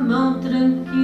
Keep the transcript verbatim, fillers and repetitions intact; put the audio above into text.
mão tranquila.